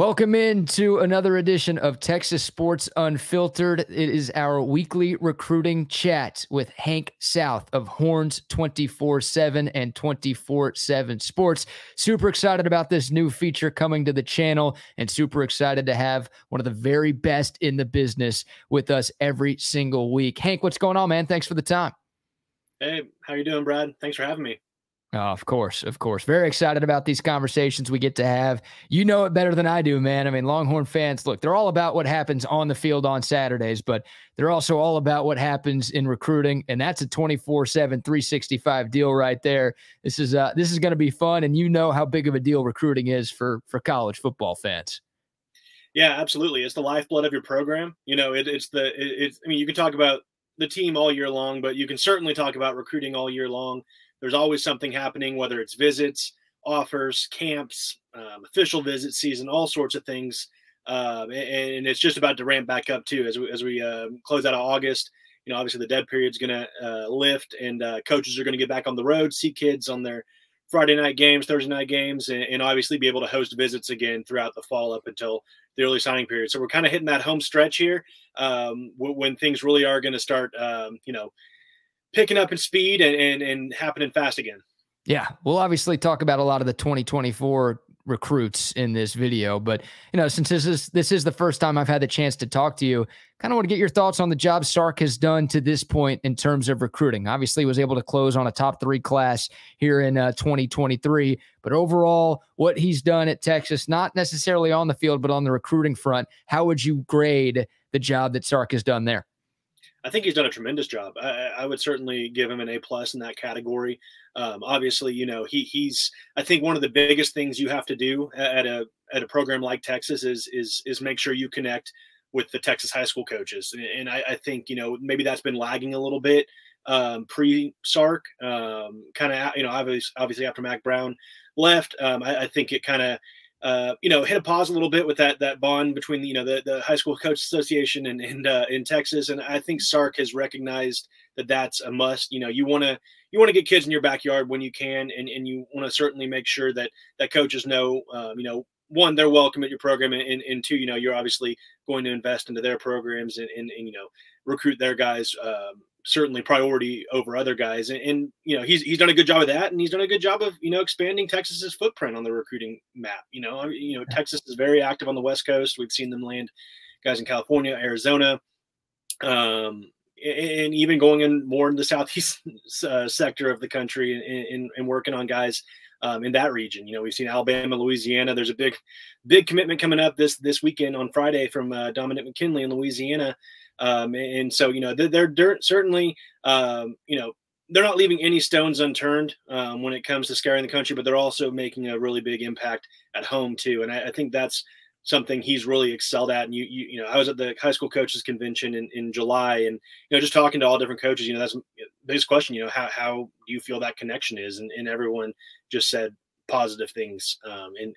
Welcome in to another edition of Texas Sports Unfiltered. It is our weekly recruiting chat with Hank South of Horns 24-7 and 24-7 Sports. Super excited about this new feature coming to the channel and super excited to have one of the very best in the business with us every single week. Hank, what's going on, man? Thanks for the time. Hey, how you doing, Brad? Thanks for having me. Of course, of course. Very excited about these conversations we get to have. You know it better than I do, man. I mean, Longhorn fans, look, they're all about what happens on the field on Saturdays, but they're also all about what happens in recruiting, and that's a 24-7, 365 deal right there. This is going to be fun, and you know how big of a deal recruiting is for college football fans. Yeah, absolutely. It's the lifeblood of your program. You know, it's I mean, you can talk about the team all year long, but you can certainly talk about recruiting all year long. There's always something happening, whether it's visits, offers, camps, official visit season, all sorts of things. And it's just about to ramp back up, too, as we close out of August. You know, obviously the dead period's going to lift, and coaches are going to get back on the road, see kids on their Friday night games, Thursday night games, and obviously be able to host visits again throughout the fall up until the early signing period. So we're kind of hitting that home stretch here when things really are going to start, you know, picking up in speed and happening fast again. Yeah. We'll obviously talk about a lot of the 2024 recruits in this video, but you know, since this is the first time I've had the chance to talk to you, kind of want to get your thoughts on the job Sark has done to this point in terms of recruiting. Obviously was able to close on a top 3 class here in 2023, but overall what he's done at Texas, not necessarily on the field, but on the recruiting front, how would you grade the job that Sark has done there? I think he's done a tremendous job. I would certainly give him an A+ in that category. Obviously, you know, he's, I think one of the biggest things you have to do at a program like Texas is make sure you connect with the Texas high school coaches. And I think, you know, maybe that's been lagging a little bit pre-Sark, kind of, you know, obviously after Mack Brown left. I think it kind of, you know, hit a pause a little bit with that bond between, you know, the High School Coaches Association and in Texas. And I think Sark has recognized that that's a must. You know, you want to get kids in your backyard when you can, and you want to certainly make sure that coaches know, you know, one, they're welcome at your program, and two, you know, you're obviously going to invest into their programs and you know, recruit their guys, certainly priority over other guys. And you know, he's done a good job of that, and he's done a good job of, you know, expanding Texas's footprint on the recruiting map. You know, Texas is very active on the West Coast. We've seen them land guys in California, Arizona, and even going in more in the southeast sector of the country and working on guys in that region. You know, we've seen Alabama, Louisiana. There's a big commitment coming up this weekend on Friday from Dominic McKinley in Louisiana. And so, you know, they're certainly, you know, they're not leaving any stones unturned when it comes to scaring the country, but they're also making a really big impact at home too. And I think that's something he's really excelled at. And you know, I was at the high school coaches convention in July, and, you know, just talking to all different coaches, you know, that's the biggest question, you know, how do you feel that connection is? And everyone just said positive things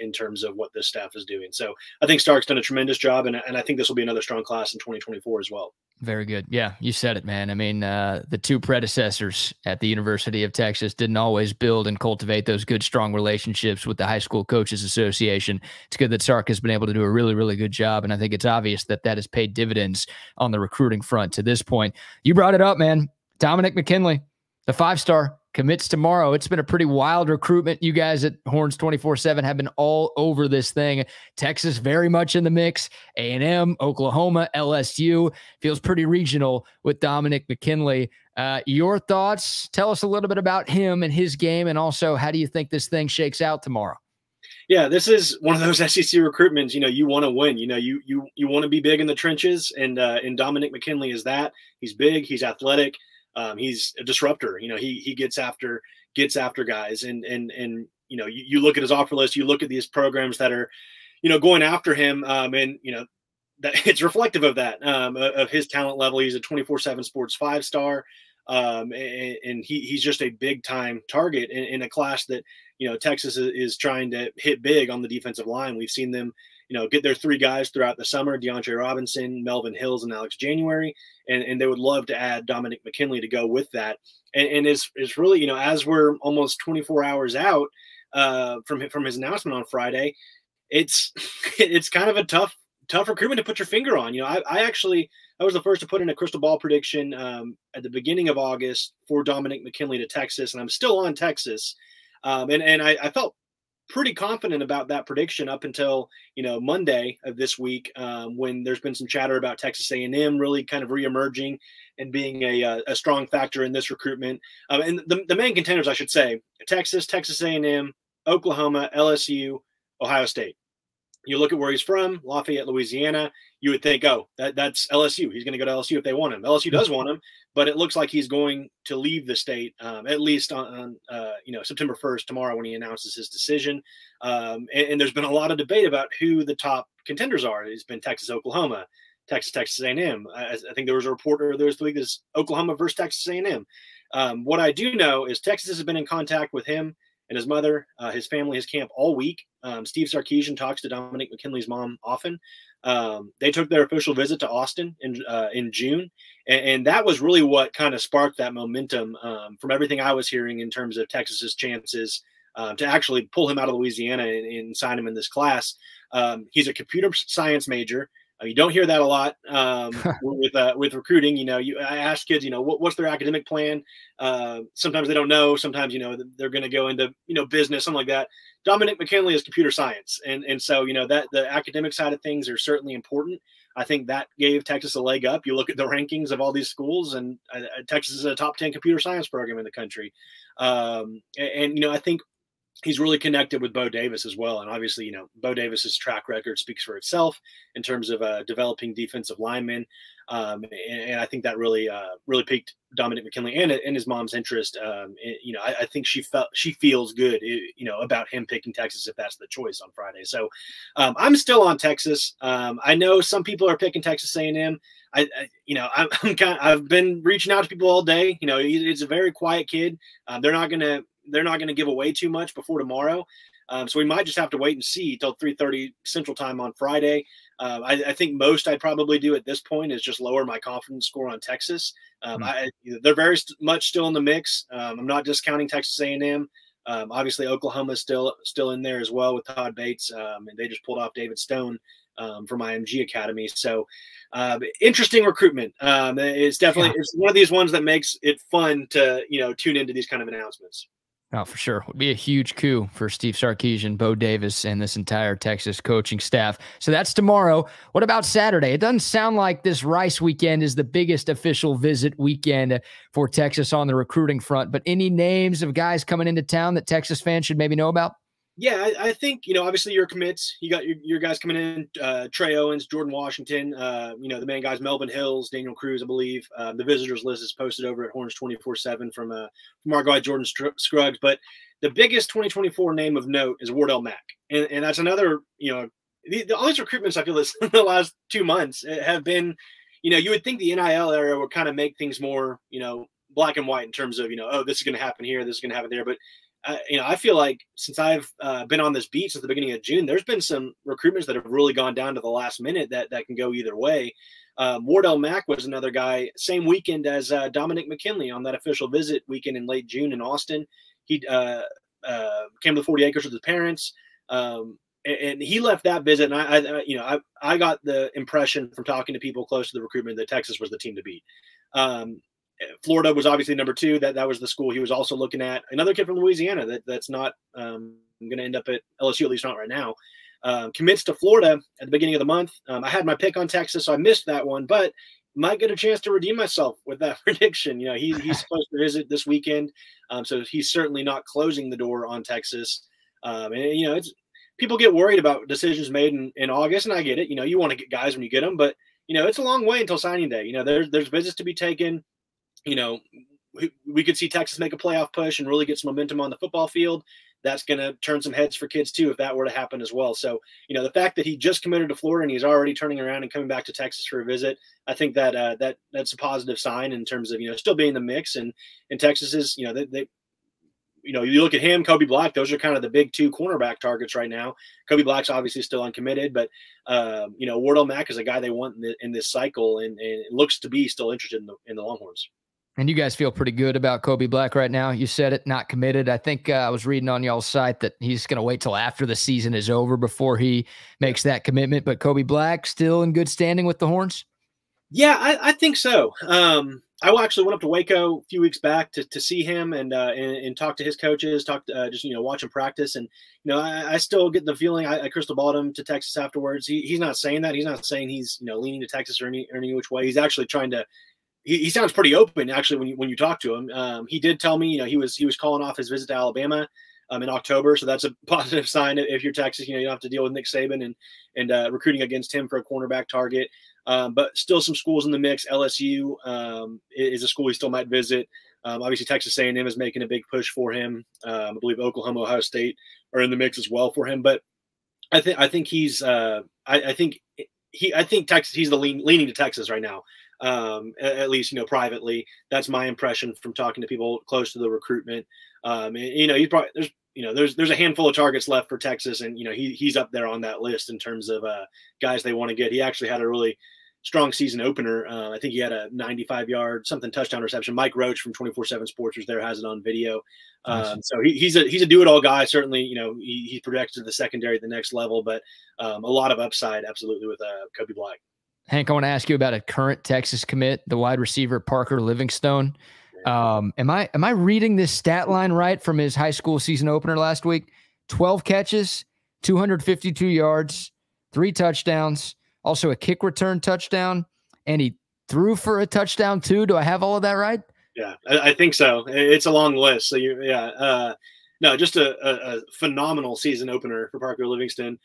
in terms of what this staff is doing. So I think Stark's done a tremendous job, and I think this will be another strong class in 2024 as well. Very good. Yeah, you said it, man. I mean, the two predecessors at the University of Texas didn't always build and cultivate those good, strong relationships with the High School Coaches Association. It's good that Sark has been able to do a really, really good job, and I think it's obvious that that has paid dividends on the recruiting front to this point. You brought it up, man. Dominic McKinley, the 5-star, commits tomorrow. It's been a pretty wild recruitment. You guys at Horns 24-7 have been all over this thing. Texas very much in the mix. A&M, Oklahoma, LSU. Feels pretty regional with Dominic McKinley. Your thoughts? Tell us a little bit about him and his game, and also how do you think this thing shakes out tomorrow? Yeah, this is one of those SEC recruitments. You know, you want to win. You know, you want to be big in the trenches, and Dominic McKinley is that. He's big. He's athletic. He's a disruptor. You know, he gets after guys, and you know, you look at his offer list, you look at these programs that are, you know, going after him. And you know, that it's reflective of that, of his talent level. He's a 24/7 Sports 5-star. And he's just a big time target in a class that, you know, Texas is trying to hit big on the defensive line. We've seen them, you know, get their 3 guys throughout the summer, DeAndre Robinson, Melvin Hills, and Alex January. And they would love to add Dominic McKinley to go with that. And it's really, you know, as we're almost 24 hours out from his announcement on Friday, it's kind of a tough recruitment to put your finger on. You know, I was the first to put in a crystal ball prediction at the beginning of August for Dominic McKinley to Texas, and I'm still on Texas. And I felt pretty confident about that prediction up until, you know, Monday of this week, when there's been some chatter about Texas A&M really kind of reemerging and being a strong factor in this recruitment. And the main contenders, I should say, Texas, Texas A&M, Oklahoma, LSU, Ohio State. You look at where he's from, Lafayette, Louisiana, you would think, oh, that's LSU. He's going to go to LSU if they want him. LSU does want him, but it looks like he's going to leave the state, at least on you know, September 1st, tomorrow, when he announces his decision. And there's been a lot of debate about who the top contenders are. It's been Texas, Oklahoma, Texas, Texas A&M. I think there was a report earlier this week that's Oklahoma versus Texas A&M. What I do know is Texas has been in contact with him and his mother, his family, his camp all week. Steve Sarkisian talks to Dominic McKinley's mom often. They took their official visit to Austin in June. And that was really what kind of sparked that momentum from everything I was hearing in terms of Texas's chances to actually pull him out of Louisiana and sign him in this class. He's a computer science major. You don't hear that a lot with recruiting. You know, I ask kids, you know, what's their academic plan? Sometimes they don't know. Sometimes, you know, they're going to go into, you know, business, something like that. Dominic McKinley is computer science. And so, you know, that the academic side of things are certainly important. I think that gave Texas a leg up. You look at the rankings of all these schools, and Texas is a top 10 computer science program in the country. And, you know, I think he's really connected with Bo Davis as well. And obviously, you know, Bo Davis's track record speaks for itself in terms of developing defensive linemen. And I think that really, really piqued Dominic McKinley and his mom's interest. You know, I think she feels good, you know, about him picking Texas if that's the choice on Friday. So I'm still on Texas. I know some people are picking Texas A&M. You know, I've been reaching out to people all day. You know, he's a very quiet kid. They're not going to give away too much before tomorrow. So we might just have to wait and see till 3:30 Central Time on Friday. I think most I'd probably do at this point is just lower my confidence score on Texas. They're very much still in the mix. I'm not discounting Texas A&M. Obviously, Oklahoma is still in there as well with Todd Bates, and they just pulled off David Stone from IMG Academy. So interesting recruitment. It's definitely it's one of these ones that makes it fun to, you know, tune into these kind of announcements. Oh, for sure. It would be a huge coup for Steve Sarkisian, Bo Davis, and this entire Texas coaching staff. So that's tomorrow. What about Saturday? It doesn't sound like this Rice weekend is the biggest official visit weekend for Texas on the recruiting front, but any names of guys coming into town that Texas fans should maybe know about? Yeah, I think, you know, obviously your commits, you got your guys coming in, Trey Owens, Jordan Washington, you know, the main guys, Melvin Hills, Daniel Cruz, I believe. The visitors list is posted over at Horns 24-7 from our guy, Jordan Scruggs. But the biggest 2024 name of note is Wardell Mack. And that's another, you know, all these recruitments, I feel, this in the last 2 months have been, you know, you would think the NIL era would kind of make things more, you know, black and white in terms of, you know, oh, this is going to happen here, this is going to happen there. But you know, I feel like since I've been on this beat since the beginning of June, there's been some recruitments that have really gone down to the last minute that can go either way. Wardell Mack was another guy, same weekend as Dominic McKinley on that official visit weekend in late June in Austin. He came to the 40 acres with his parents, and he left that visit. And I got the impression from talking to people close to the recruitment that Texas was the team to beat. Florida was obviously number two. That was the school he was also looking at. Another kid from Louisiana that's not going to end up at LSU, at least not right now. Commits to Florida at the beginning of the month. I had my pick on Texas, so I missed that one, but might get a chance to redeem myself with that prediction. You know, he's supposed to visit this weekend, so he's certainly not closing the door on Texas. And, you know, people get worried about decisions made in August, and I get it. You know, you want to get guys when you get them, but, you know, it's a long way until signing day. You know, there's visits to be taken. You know, we could see Texas make a playoff push and really get some momentum on the football field. That's going to turn some heads for kids, too, if that were to happen as well. So, you know, the fact that he just committed to Florida and he's already turning around and coming back to Texas for a visit, I think that that's a positive sign in terms of, you know, still being in the mix. And Texas is, you know, you know, you look at him, Kobe Black, those are kind of the big two cornerback targets right now. Kobe Black's obviously still uncommitted, but, you know, Wardell Mack is a guy they want in this cycle and looks to be still interested in the Longhorns. And you guys feel pretty good about Kobe Black right now. You said it, not committed. I think I was reading on y'all's site that he's going to wait till after the season is over before he makes that commitment. But Kobe Black still in good standing with the Horns? Yeah, I think so. I actually went up to Waco a few weeks back to see him and talk to his coaches, just, watch him practice. And, I still get the feeling I crystal balled him to Texas afterwards. He's not saying that. He's not saying he's, leaning to Texas or any which way. He's actually trying to – he sounds pretty open, actually, when you talk to him. He did tell me, he was calling off his visit to Alabama in October. So that's a positive sign. If you're Texas, you don't have to deal with Nick Saban and recruiting against him for a cornerback target. But still some schools in the mix. LSU is a school he still might visit. Obviously, Texas A&M is making a big push for him. I believe Oklahoma, Ohio State are in the mix as well for him. But I think he's leaning to Texas right now. At least privately. That's my impression from talking to people close to the recruitment. There's a handful of targets left for Texas, and he's up there on that list in terms of guys they want to get. He actually had a really strong season opener. I think he had a 95-yard something touchdown reception. Mike Roach from 24-7 Sports was there, has it on video. Nice. So he's a do-it-all guy. Certainly, he's projected the secondary at the next level, but a lot of upside absolutely with Kobe Black. Hank, I want to ask you about a current Texas commit, the wide receiver Parker Livingston. Am I reading this stat line right from his high school season opener last week? 12 catches, 252 yards, 3 touchdowns, also a kick return touchdown, and he threw for a touchdown too. Do I have all of that right? Yeah, I think so. It's a long list. So no, just a phenomenal season opener for Parker Livingston.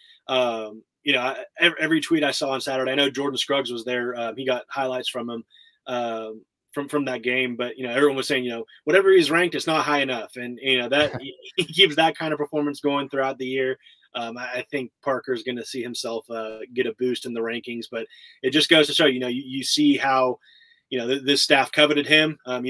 Every tweet I saw on Saturday, I know Jordan Scruggs was there. He got highlights from him. From that game, but everyone was saying whatever he's ranked, it's not high enough, and that he keeps that kind of performance going throughout the year. I think Parker's going to see himself get a boost in the rankings, but it just goes to show you see how this staff coveted him. In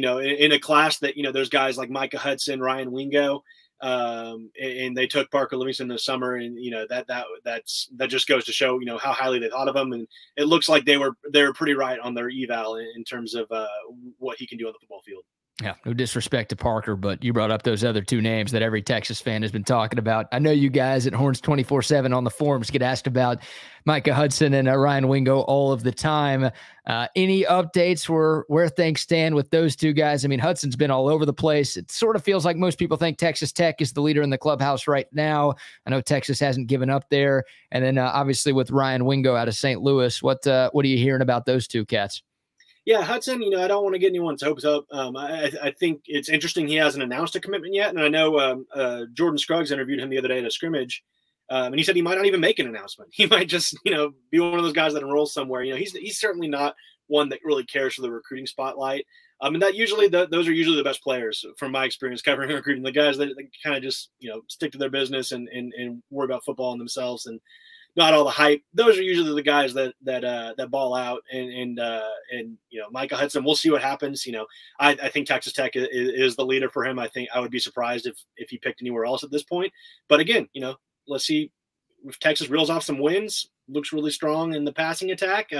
a class that there's guys like Micah Hudson, Ryan Wingo, and they took Parker Livingston this summer, and that just goes to show how highly they thought of him, and it looks like they were pretty right on their eval in terms of what he can do on the football field. Yeah, no disrespect to Parker, but you brought up those other two names that every Texas fan has been talking about. I know you guys at Horns 24-7 on the forums get asked about Micah Hudson and Ryan Wingo all of the time. Any updates where things stand with those two guys? I mean, Hudson's been all over the place. It sort of feels like most people think Texas Tech is the leader in the clubhouse right now. I know Texas hasn't given up there. And then obviously with Ryan Wingo out of St. Louis, what are you hearing about those two cats? Yeah, Hudson, I don't want to get anyone's hopes up. I think it's interesting he hasn't announced a commitment yet. And I know Jordan Scruggs interviewed him the other day at a scrimmage, and he said he might not even make an announcement. He might just, be one of those guys that enrolls somewhere. He's certainly not one that really cares for the recruiting spotlight. And that usually those are usually the best players from my experience covering recruiting, the guys that kind of just, stick to their business and worry about football and themselves and not all the hype. Those are usually the guys that ball out and Micah Hudson, we'll see what happens. I think Texas Tech is the leader for him. I think I would be surprised if he picked anywhere else at this point, but again, let's see if Texas reels off some wins, looks really strong in the passing attack.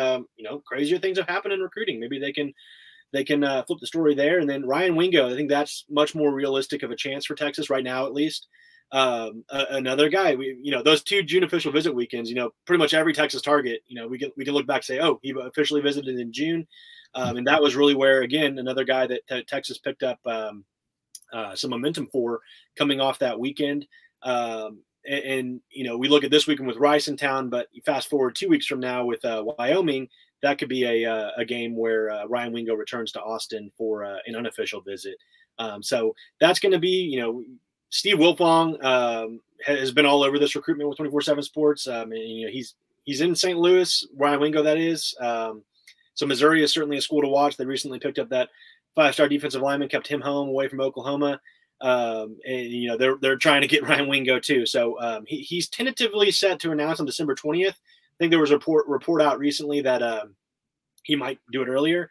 Crazier things have happened in recruiting. Maybe they can flip the story there. And then Ryan Wingo, I think that's much more realistic of a chance for Texas right now, at least. Another guy, those two June official visit weekends, pretty much every Texas target, we can look back and say, oh, he officially visited in June. And that was really where, again, another guy that Texas picked up some momentum for coming off that weekend. We look at this weekend with Rice in town, but you fast forward 2 weeks from now with Wyoming, that could be a game where Ryan Wingo returns to Austin for an unofficial visit. So that's going to be, Steve Wilfong has been all over this recruitment with 24/7 Sports. He's in St. Louis, Ryan Wingo, that is. So Missouri is certainly a school to watch. They recently picked up that 5-star defensive lineman, kept him home away from Oklahoma. They're trying to get Ryan Wingo too. So he's tentatively set to announce on December 20th. I think there was a report out recently that he might do it earlier.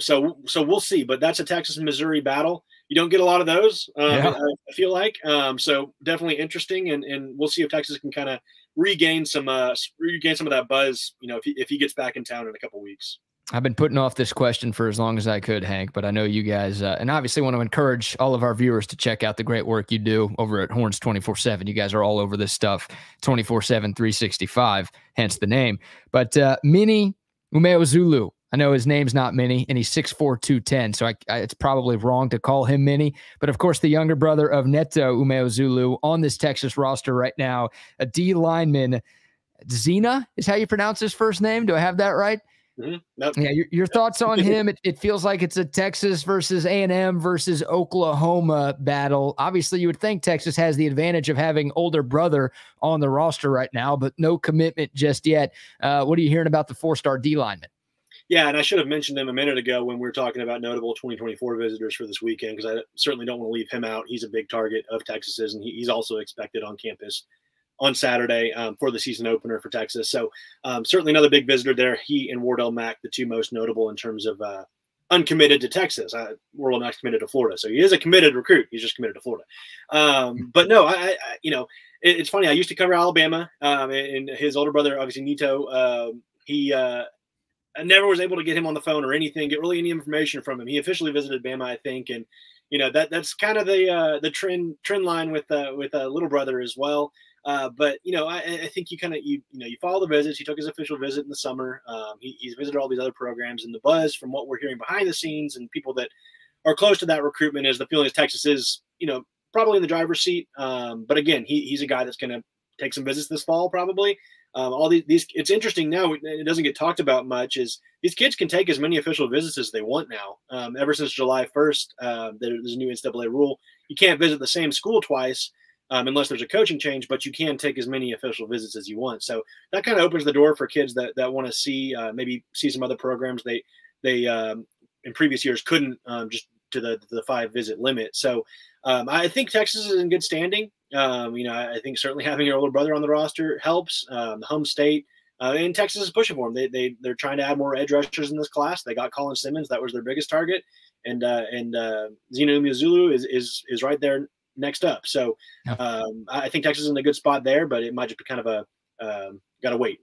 So we'll see. But that's a Texas and Missouri battle. You don't get a lot of those, I feel like. So definitely interesting, and we'll see if Texas can kind of regain some of that buzz, if he gets back in town in a couple weeks. I've been putting off this question for as long as I could, Hank, but I know you guys, and obviously want to encourage all of our viewers to check out the great work you do over at Horns 24-7. You guys are all over this stuff, 24-7, 365, hence the name. But Mini Umeozulu, I know his name's not Mini, and he's 6'4", 210, so it's probably wrong to call him Mini. But, of course, the younger brother of Neto Umeozulu on this Texas roster right now, a D lineman, Zena is how you pronounce his first name. Do I have that right? Mm-hmm. Nope. Yeah, your thoughts on him? It feels like it's a Texas versus A&M versus Oklahoma battle. Obviously, you would think Texas has the advantage of having older brother on the roster right now, but no commitment just yet. What are you hearing about the four-star D lineman? Yeah, and I should have mentioned him a minute ago when we were talking about notable 2024 visitors for this weekend, because I certainly don't want to leave him out. He's a big target of Texas's, and he's also expected on campus on Saturday for the season opener for Texas. So certainly another big visitor there. He and Wardell Mack, the two most notable in terms of uncommitted to Texas. Wardell Mack's committed to Florida. So he is a committed recruit. He's just committed to Florida. But no, I you know, it's funny. I used to cover Alabama and his older brother, obviously Neto, I never was able to get him on the phone or anything, get really any information from him. He officially visited Bama, I think. And, you know, that's kind of the trend line with little brother as well. But, you know, I think you kind of, you know, you follow the visits. He took his official visit in the summer. He's visited all these other programs, and the buzz from what we're hearing behind the scenes and people that are close to that recruitment is the feeling is Texas is, you know, probably in the driver's seat. But again, he's a guy that's going to take some visits this fall, probably. All these, it's interesting now. It doesn't get talked about much. Is these kids can take as many official visits as they want now. Ever since July 1st, there's a new NCAA rule. You can't visit the same school twice unless there's a coaching change, but you can take as many official visits as you want. So that kind of opens the door for kids that want to see maybe see some other programs they in previous years couldn't just to the 5-visit limit. So I think Texas is in good standing. You know, I think certainly having your older brother on the roster helps. Home state and Texas is pushing for them. They're trying to add more edge rushers in this class. They got Colin Simmons. That was their biggest target. And Neto Umeozulu is right there next up. So I think Texas is in a good spot there, but it might just be kind of gotta wait.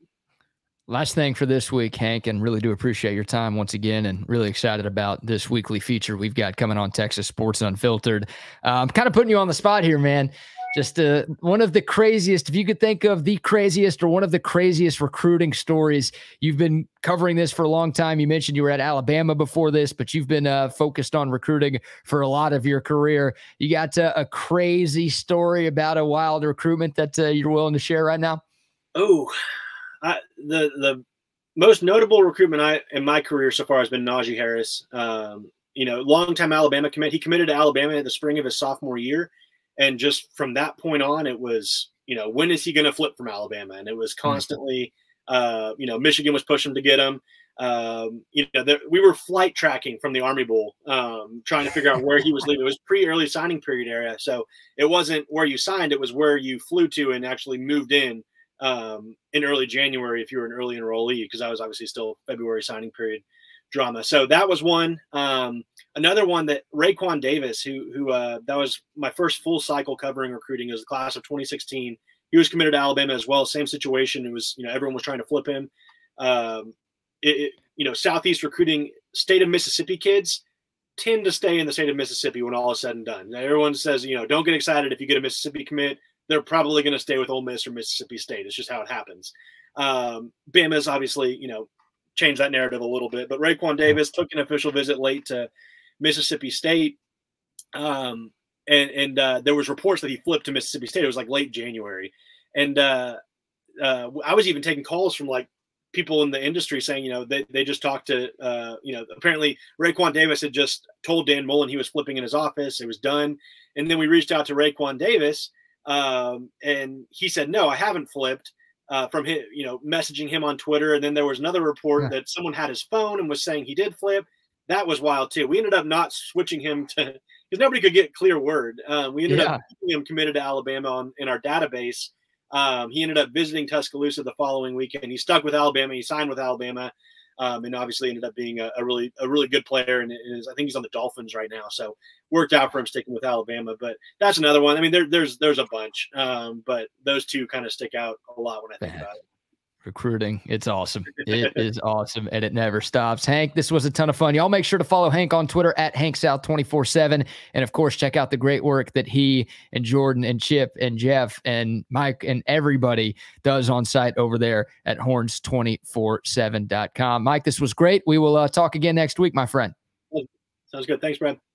Last thing for this week, Hank, and really do appreciate your time once again, and really excited about this weekly feature we've got coming on Texas Sports Unfiltered. I'm kind of putting you on the spot here, man. Just one of the craziest, if you could think of the craziest or one of the craziest recruiting stories. You've been covering this for a long time. You mentioned you were at Alabama before this, but you've been focused on recruiting for a lot of your career. You got a crazy story about a wild recruitment that you're willing to share right now? Oh, the most notable recruitment in my career so far has been Najee Harris. You know, longtime Alabama commit. He committed to Alabama in the spring of his sophomore year. And just from that point on, it was, you know, when is he going to flip from Alabama? And it was constantly, you know, Michigan was pushing to get him. You know, we were flight tracking from the Army Bowl, trying to figure out where he was leaving. It was pre-early signing period area. So it wasn't where you signed. It was where you flew to and actually moved in early January if you were an early enrollee, because I was obviously still February signing period drama. So that was one. Another one that Raekwon Davis, who that was my first full cycle covering recruiting, as the class of 2016. He was committed to Alabama as well. Same situation. It was, you know, everyone was trying to flip him. You know, Southeast recruiting, state of Mississippi kids tend to stay in the state of Mississippi when all is said and done. Now, everyone says, you know, don't get excited if you get a Mississippi commit. They're probably going to stay with Ole Miss or Mississippi State. It's just how it happens. Bama's obviously, you know, change that narrative a little bit, but Raekwon Davis took an official visit late to Mississippi State. And there was reports that he flipped to Mississippi State. It was like late January. And I was even taking calls from like people in the industry saying, you know, they just talked to, you know, apparently Raekwon Davis had just told Dan Mullen he was flipping in his office. It was done. And then we reached out to Raekwon Davis and he said, no, I haven't flipped. From him, you know, messaging him on Twitter. And then there was another report that someone had his phone and was saying he did flip. That was wild too. We ended up not switching him to, because nobody could get clear word. We ended up keeping him committed to Alabama in our database. He ended up visiting Tuscaloosa the following weekend. He stuck with Alabama. He signed with Alabama, and obviously ended up being a really good player. And I think he's on the Dolphins right now. So worked out for him sticking with Alabama. But that's another one. I mean, there's a bunch, but those two kind of stick out a lot when I think about it. Recruiting. It's awesome. It is awesome. And it never stops. Hank, this was a ton of fun. Y'all make sure to follow Hank on Twitter at Hank South 24/7. And of course, check out the great work that he and Jordan and Chip and Jeff and Mike and everybody does on site over there at horns247.com. Mike, this was great. We will talk again next week, my friend. Sounds good. Thanks, Brad.